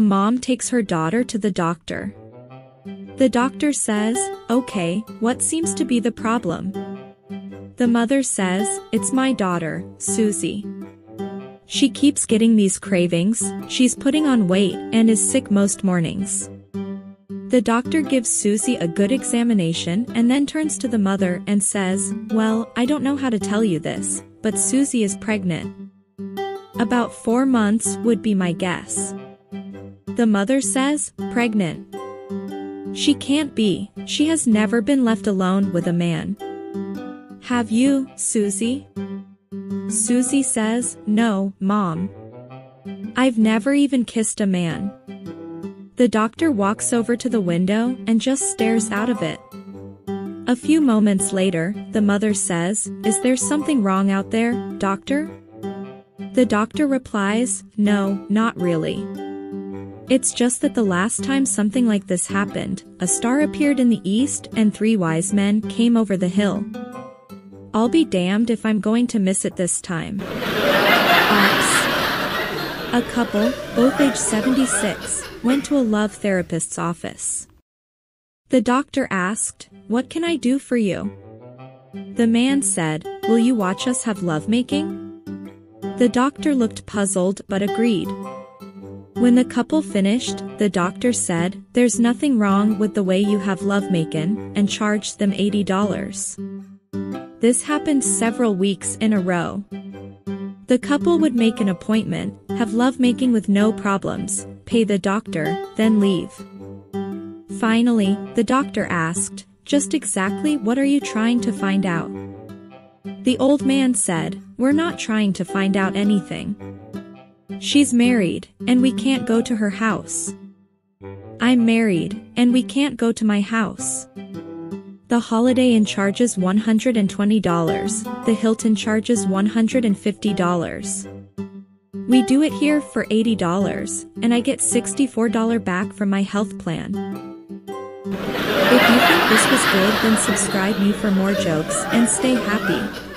A mom takes her daughter to the doctor. The doctor says, "Okay, what seems to be the problem?" The mother says, "It's my daughter, Susie. She keeps getting these cravings, she's putting on weight and is sick most mornings." The doctor gives Susie a good examination and then turns to the mother and says, "Well, I don't know how to tell you this, but Susie is pregnant. About 4 months would be my guess." The mother says, "Pregnant? She can't be, she has never been left alone with a man. Have you, Susie?" Susie says, "No, Mom. I've never even kissed a man." The doctor walks over to the window and just stares out of it. A few moments later, the mother says, "Is there something wrong out there, doctor?" The doctor replies, "No, not really. It's just that the last time something like this happened, a star appeared in the east and 3 wise men came over the hill. I'll be damned if I'm going to miss it this time." A couple, both age 76, went to a love therapist's office. The doctor asked, "What can I do for you?" The man said, "Will you watch us have lovemaking?" The doctor looked puzzled but agreed. When the couple finished, the doctor said, "There's nothing wrong with the way you have lovemaking," and charged them $80. This happened several weeks in a row. The couple would make an appointment, have lovemaking with no problems, pay the doctor, then leave. Finally, the doctor asked, "Just exactly what are you trying to find out?" The old man said, "We're not trying to find out anything. She's married, and we can't go to her house. I'm married, and we can't go to my house." The Holiday Inn charges $120, the Hilton charges $150. We do it here for $80, and I get $64 back from my health plan. If you think this was good, then subscribe me for more jokes and stay happy.